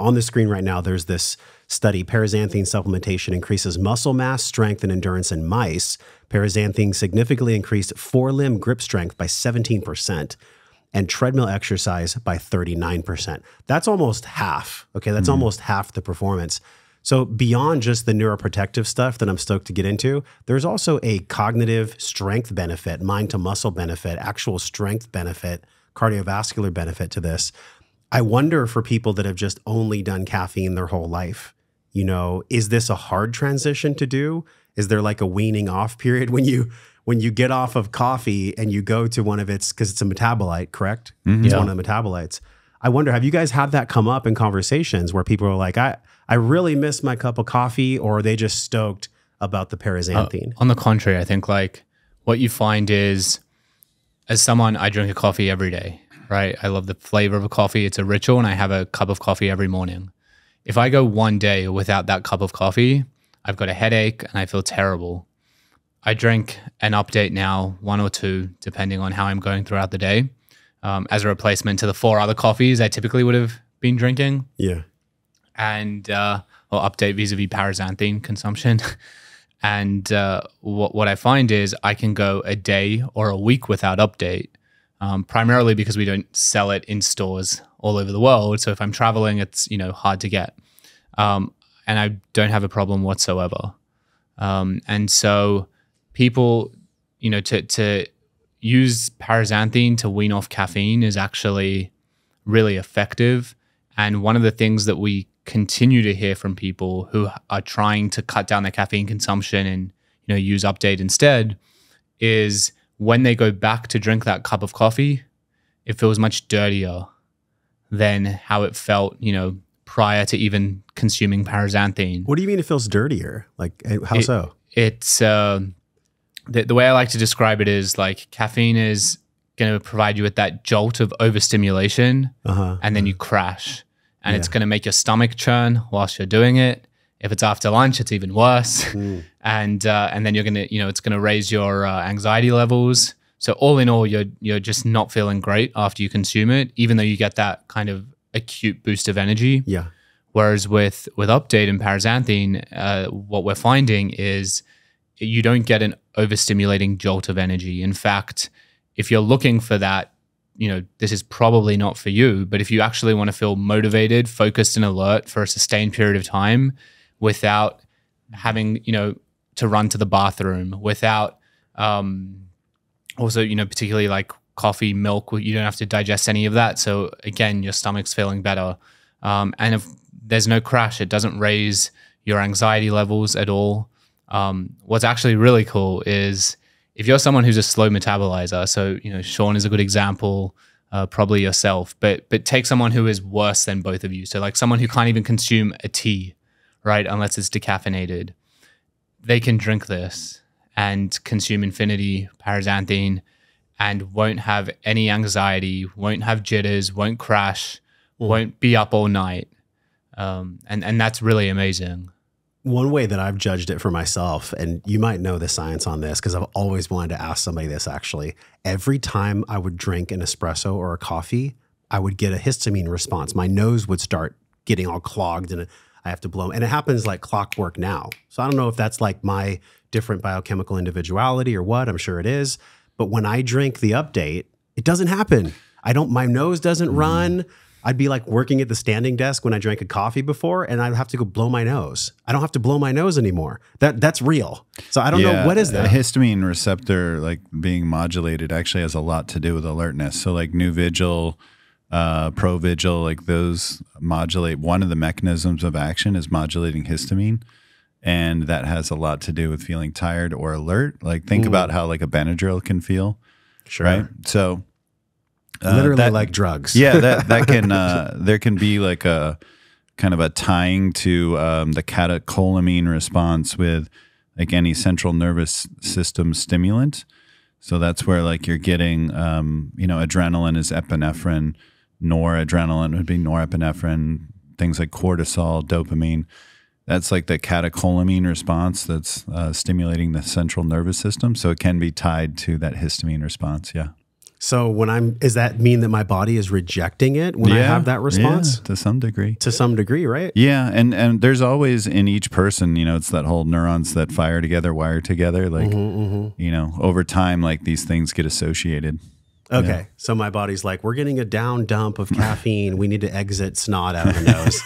on the screen right now, there's this study, paraxanthine supplementation increases muscle mass, strength, and endurance in mice. Paraxanthine significantly increased forelimb grip strength by 17% and treadmill exercise by 39%. That's almost half, okay? That's almost half the performance. So beyond just the neuroprotective stuff that I'm stoked to get into, there's also a cognitive strength benefit, mind-to-muscle benefit, actual strength benefit, cardiovascular benefit to this. I wonder for people that have just only done caffeine their whole life, you know, is this a hard transition to do? Is there like a weaning off period when you get off of coffee and you go to one of its, because it's a metabolite, correct? Mm-hmm. It's one of the metabolites. I wonder, have you guys had that come up in conversations where people are like, I really miss my cup of coffee, or are they just stoked about the paraxanthine? On the contrary, I think like what you find is, as someone, I drink a coffee every day, right? I love the flavor of a coffee. It's a ritual, and I have a cup of coffee every morning. If I go one day without that cup of coffee, I've got a headache and I feel terrible. I drink an update now, one or two, depending on how I'm going throughout the day, as a replacement to the 4 other coffees I typically would have been drinking. Yeah. And well, update vis-a-vis paraxanthine consumption. And what I find is I can go a day or a week without update, primarily because we don't sell it in stores all over the world. So if I'm traveling, it's, you know, hard to get. And I don't have a problem whatsoever. And so people, you know, to use paraxanthine to wean off caffeine is actually really effective. And one of the things that we continue to hear from people who are trying to cut down their caffeine consumption and, you know, use update instead is when they go back to drink that cup of coffee, it feels much dirtier than how it felt, you know, prior to even consuming paraxanthine. What do you mean it feels dirtier? Like how so? It's the way I like to describe it is like caffeine is going to provide you with that jolt of overstimulation, and then you crash. And it's going to make your stomach churn whilst you're doing it. If it's after lunch, it's even worse. And then you're going to, you know, it's going to raise your anxiety levels. So all in all, you're just not feeling great after you consume it, even though you get that kind of acute boost of energy. Yeah. Whereas with update and paraxanthine, what we're finding is you don't get an overstimulating jolt of energy. In fact, if you're looking for that, you know, this is probably not for you, but if you actually want to feel motivated, focused, and alert for a sustained period of time without having, you know, to run to the bathroom, without also, you know, particularly like coffee, milk, you don't have to digest any of that. So again, your stomach's feeling better. And if there's no crash, it doesn't raise your anxiety levels at all. What's actually really cool is if you're someone who's a slow metabolizer, so, you know, Shawn is a good example, probably yourself, but take someone who is worse than both of you. So like someone who can't even consume a tea, right? Unless it's decaffeinated, they can drink this and consume infinity paraxanthine and won't have any anxiety, won't have jitters, won't crash, won't be up all night. And that's really amazing. One way that I've judged it for myself, and you might know the science on this because I've always wanted to ask somebody this actually, every time I would drink an espresso or a coffee, I would get a histamine response. My nose would start getting all clogged and I have to blow. And it happens like clockwork now. So I don't know if that's like my different biochemical individuality or what, I'm sure it is. But when I drink the update, it doesn't happen. I don't, my nose doesn't run. I'd be like working at the standing desk when I drank a coffee before and I'd have to go blow my nose. I don't have to blow my nose anymore. That's real. So I don't know, what is that? The histamine receptor like being modulated actually has a lot to do with alertness. So like Neuvigil, ProVigil, like those modulate, one of the mechanisms of action is modulating histamine. And that has a lot to do with feeling tired or alert. Like think about how like a Benadryl can feel, right? So literally that, like drugs. Yeah, that can, there can be like a kind of a tying to the catecholamine response with like any central nervous system stimulant. So that's where like you're getting, you know, adrenaline is epinephrine, noradrenaline would be norepinephrine, things like cortisol, dopamine. That's like the catecholamine response that's stimulating the central nervous system. So it can be tied to that histamine response, yeah. So when I'm, does that mean that my body is rejecting it when I have that response? Yeah, to some degree. To some degree, right? Yeah, and there's always in each person, you know, it's that whole neurons that fire together, wire together. Like, you know, over time, like these things get associated. Okay, so my body's like, we're getting a down dump of caffeine. We need to exit snot out of the nose.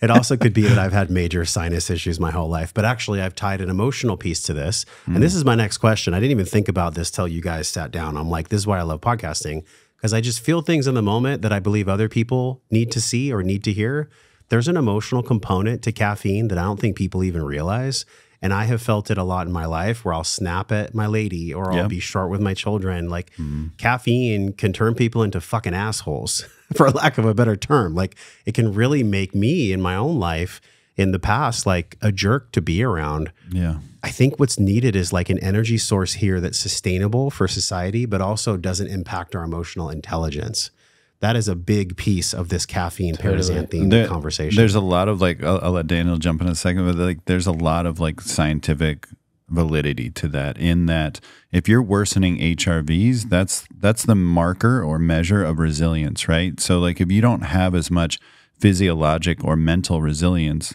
It also could be that I've had major sinus issues my whole life, but actually I've tied an emotional piece to this. And this is my next question. I didn't even think about this till you guys sat down. I'm like, this is why I love podcasting, because I just feel things in the moment that I believe other people need to see or need to hear. There's an emotional component to caffeine that I don't think people even realize. And I have felt it a lot in my life where I'll snap at my lady or I'll be short with my children. Like caffeine can turn people into fucking assholes, for lack of a better term. Like it can really make me in my own life in the past, like a jerk to be around. Yeah. I think what's needed is like an energy source here that's sustainable for society, but also doesn't impact our emotional intelligence. That is a big piece of this caffeine paraxanthine conversation. There's a lot of like, I'll let Daniel jump in a second, but like, there's a lot of like scientific validity to that, in that if you're worsening HRVs, that's the marker or measure of resilience, right? So like if you don't have as much physiologic or mental resilience,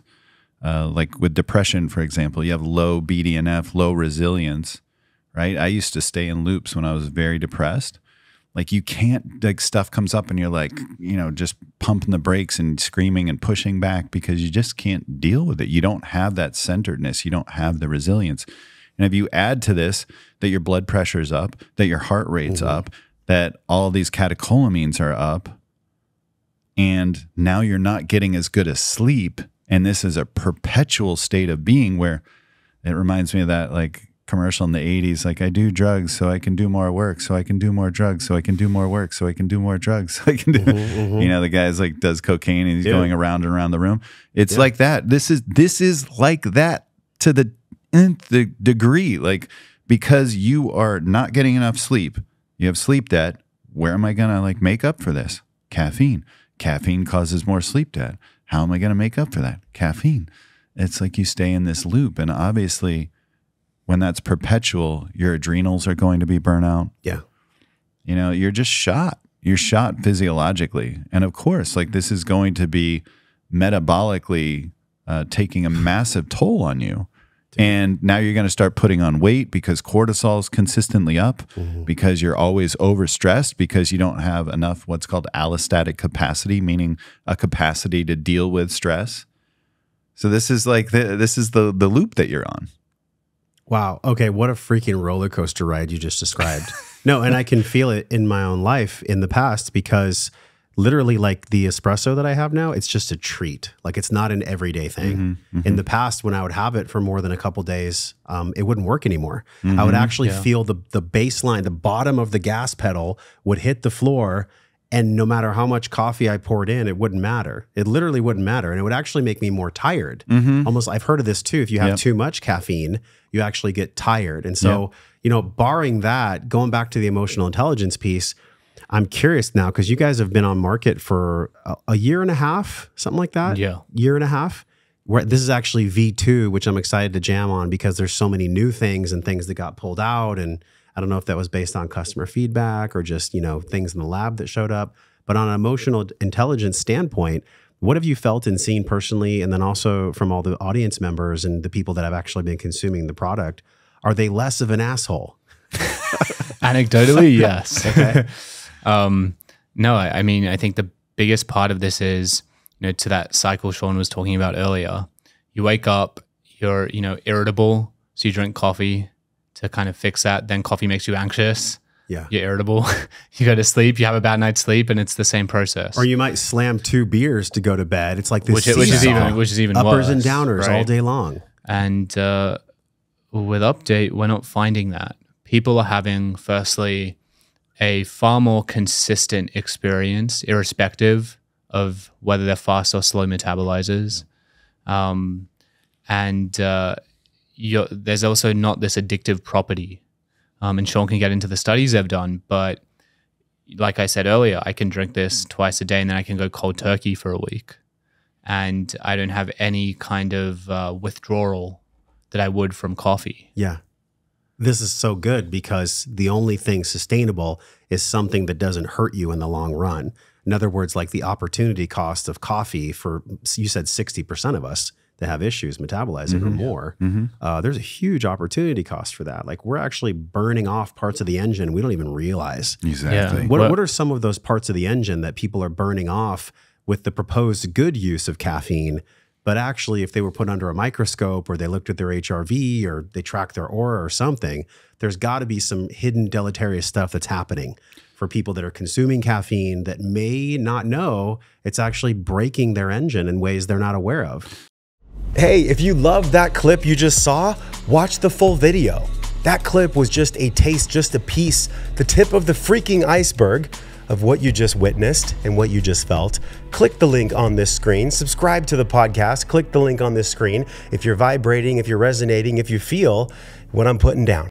like with depression, for example, you have low BDNF, low resilience, right? I used to stay in loops when I was very depressed. Like you can't, like stuff comes up and you're like, you know, just pumping the brakes and screaming and pushing back because you just can't deal with it. You don't have that centeredness. You don't have the resilience. And if you add to this that your blood pressure's up, that your heart rate's up, that all these catecholamines are up, and now you're not getting as good a sleep. And this is a perpetual state of being where it reminds me of that, like, commercial in the 80s, like I do drugs so I can do more work, so I can do more drugs, so I can do more work, so I can do more drugs, so I can do, you know, the guy's like does cocaine and he's going around and around the room. It's like that. This is like that to the nth degree, like because you are not getting enough sleep, you have sleep debt. Where am I gonna like make up for this? Caffeine. Caffeine causes more sleep debt. How am I gonna make up for that? Caffeine. It's like you stay in this loop, and obviously when that's perpetual, your adrenals are going to be burnout. Yeah. You know, you're just shot. You're shot physiologically. And of course, like this is going to be metabolically taking a massive toll on you. Dude. And now you're going to start putting on weight because cortisol is consistently up, because you're always overstressed, because you don't have enough what's called allostatic capacity, meaning a capacity to deal with stress. So this is like, this is the loop that you're on. Wow. Okay. What a freaking roller coaster ride you just described. No, and I can feel it in my own life in the past, because literally like the espresso that I have now, it's just a treat. Like it's not an everyday thing. In the past, when I would have it for more than a couple days, it wouldn't work anymore. I would actually feel the baseline, the bottom of the gas pedal would hit the floor, and no matter how much coffee I poured in, it wouldn't matter. It literally wouldn't matter. And it would actually make me more tired. Almost, I've heard of this too. If you have too much caffeine, you actually get tired. And so, you know, barring that, going back to the emotional intelligence piece, I'm curious now, because you guys have been on market for a year and a half, something like that. Yeah. Year and a half. Where this is actually V2, which I'm excited to jam on, because there's so many new things and things that got pulled out, and I don't know if that was based on customer feedback or just, you know, things in the lab that showed up. But on an emotional intelligence standpoint, what have you felt and seen personally? And then also from all the audience members and the people that have actually been consuming the product, are they less of an asshole? Anecdotally, yes. Okay. No, I mean, I think the biggest part of this is, you know, to that cycle Shawn was talking about earlier, you wake up, you're, you know, irritable. So you drink coffee to kind of fix that. Then coffee makes you anxious. Yeah. You're irritable. You go to sleep, you have a bad night's sleep, and it's the same process. Or you might slam 2 beers to go to bed. It's like this seesaw, which is even uppers worse, and downers, right? All day long. And with UPDATE, we're not finding that. People are having, firstly, a far more consistent experience, irrespective of whether they're fast or slow metabolizers. There's also not this addictive property. And Shawn can get into the studies they've done, but like I said earlier, I can drink this twice a day and then I can go cold turkey for a week. And I don't have any kind of withdrawal that I would from coffee. Yeah. This is so good because the only thing sustainable is something that doesn't hurt you in the long run. In other words, like the opportunity cost of coffee for, you said 60% of us that have issues metabolizing or more, there's a huge opportunity cost for that. Like we're actually burning off parts of the engine we don't even realize. Exactly. Yeah. What are some of those parts of the engine that people are burning off with the proposed good use of caffeine? But actually, if they were put under a microscope or they looked at their HRV or they tracked their aura or something, there's got to be some hidden deleterious stuff that's happening for people that are consuming caffeine that may not know it's actually breaking their engine in ways they're not aware of. Hey, if you loved that clip you just saw, watch the full video. That clip was just a taste, just a piece, the tip of the freaking iceberg of what you just witnessed and what you just felt. Click the link on this screen, subscribe to the podcast, click the link on this screen. If you're vibrating, if you're resonating, if you feel what I'm putting down.